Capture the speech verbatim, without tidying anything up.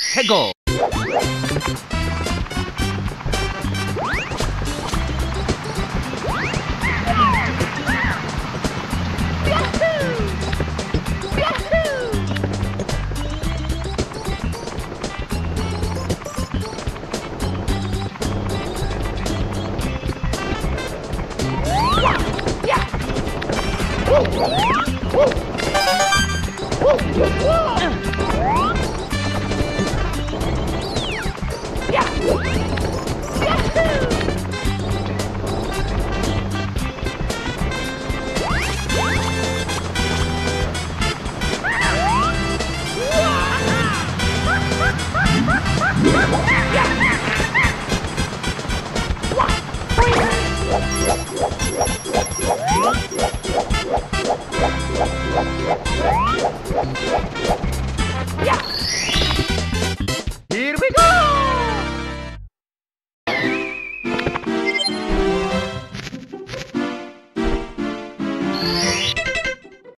해고. Woo!